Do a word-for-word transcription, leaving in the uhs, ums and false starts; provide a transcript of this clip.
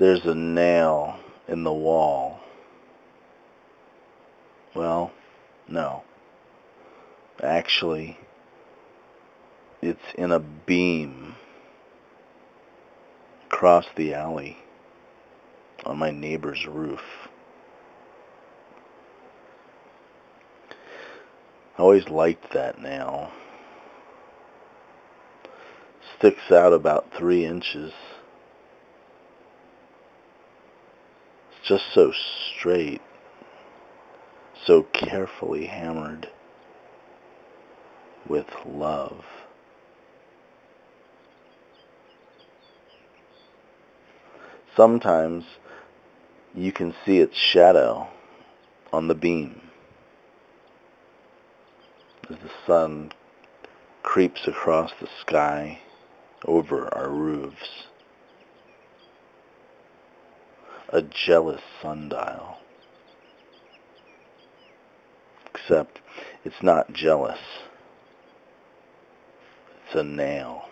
there's a nail in the wall. Well, no. Actually, it's in a beam across the alley on my neighbor's roof. I always liked that nail. Sticks out about three inches. It's just so straight, so carefully hammered with love. Sometimes you can see its shadow on the beam as the sun creeps across the sky over our roofs. A jealous sundial. Except it's not jealous. It's a nail.